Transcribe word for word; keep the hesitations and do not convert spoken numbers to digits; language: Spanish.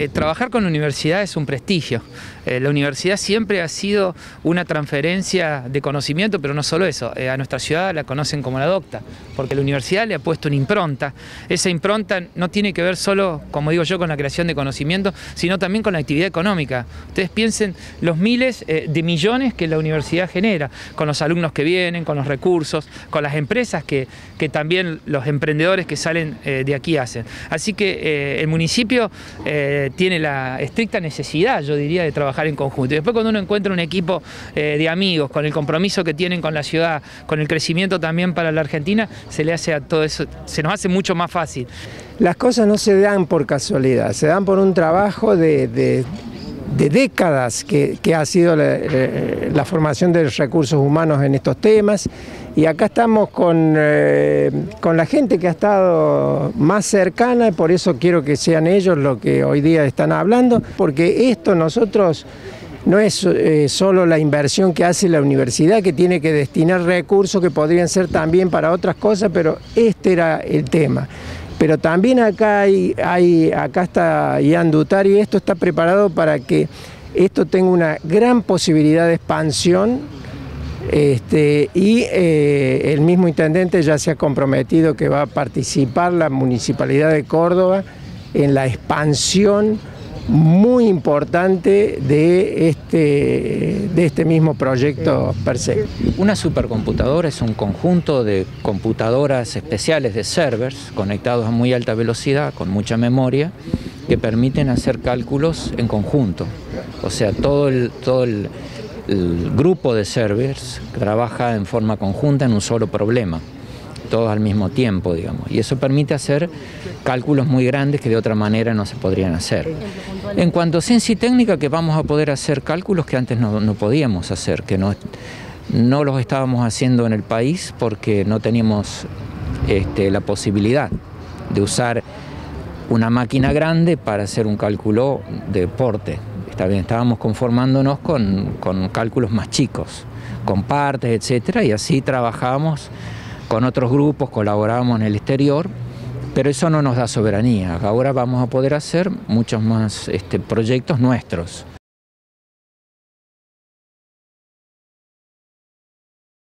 Eh, trabajar con la universidad es un prestigio. Eh, la universidad siempre ha sido una transferencia de conocimiento, pero no solo eso. Eh, a nuestra ciudad la conocen como la docta, porque la universidad le ha puesto una impronta. Esa impronta no tiene que ver solo, como digo yo, con la creación de conocimiento, sino también con la actividad económica. Ustedes piensen los miles eh, de millones que la universidad genera, con los alumnos que vienen, con los recursos, con las empresas que, que también los emprendedores que salen eh, de aquí hacen. Así que eh, el municipio eh, tiene la estricta necesidad, yo diría, de trabajar en conjunto. Y después cuando uno encuentra un equipo eh, de amigos, con el compromiso que tienen con la ciudad, con el crecimiento también para la Argentina, se le hace a todo eso, se nos hace mucho más fácil. Las cosas no se dan por casualidad, se dan por un trabajo de... de... de décadas que, que ha sido la, eh, la formación de los recursos humanos en estos temas, y acá estamos con, eh, con la gente que ha estado más cercana, y por eso quiero que sean ellos los que hoy día están hablando, porque esto nosotros no es eh, solo la inversión que hace la universidad, que tiene que destinar recursos que podrían ser también para otras cosas, pero este era el tema. Pero también acá, hay, hay, acá está Ian Dutari, y esto está preparado para que esto tenga una gran posibilidad de expansión, este, y eh, el mismo intendente ya se ha comprometido que va a participar la Municipalidad de Córdoba en la expansión muy importante de este, de este mismo proyecto per se. Una supercomputadora es un conjunto de computadoras especiales, de servers conectados a muy alta velocidad, con mucha memoria, que permiten hacer cálculos en conjunto. O sea, todo el, todo el, el grupo de servers trabaja en forma conjunta en un solo problema, todos al mismo tiempo, digamos, y eso permite hacer cálculos muy grandes que de otra manera no se podrían hacer. En cuanto a ciencia y técnica, que vamos a poder hacer cálculos que antes no, no podíamos hacer, que no, no los estábamos haciendo en el país porque no teníamos este, la posibilidad de usar una máquina grande para hacer un cálculo de porte. Está bien, estábamos conformándonos con, con cálculos más chicos, con partes, etcétera, y así trabajamos con otros grupos, colaboramos en el exterior, pero eso no nos da soberanía. Ahora vamos a poder hacer muchos más este, proyectos nuestros.